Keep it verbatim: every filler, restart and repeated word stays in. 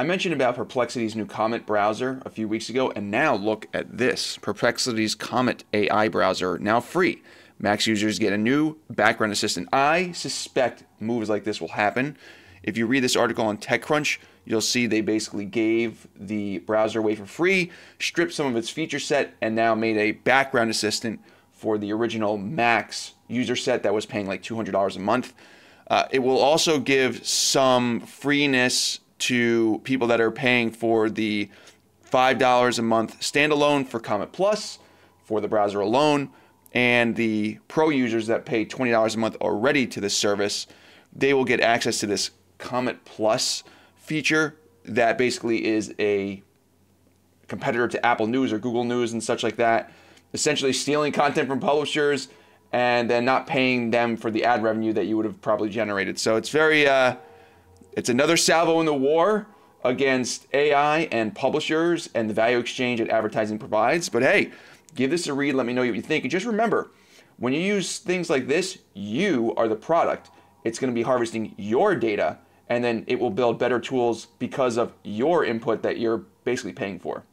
I mentioned about Perplexity's new Comet browser a few weeks ago, and now look at this. Perplexity's Comet A I browser, now free. Max users get a new background assistant. I suspect moves like this will happen. If you read this article on TechCrunch, you'll see they basically gave the browser away for free, stripped some of its feature set, and now made a background assistant for the original Max user set that was paying like two hundred dollars a month. Uh, it will also give some freeness to people that are paying for the five dollars a month standalone for Comet Plus, for the browser alone, and the pro users that pay twenty dollars a month already to this service. They will get access to this Comet Plus feature that basically is a competitor to Apple News or Google News and such like that, essentially stealing content from publishers and then not paying them for the ad revenue that you would have probably generated. So it's very, uh, it's another salvo in the war against A I and publishers and the value exchange that advertising provides. But hey, give this a read. Let me know what you think. And just remember, when you use things like this, you are the product. It's going to be harvesting your data, and then it will build better tools because of your input that you're basically paying for.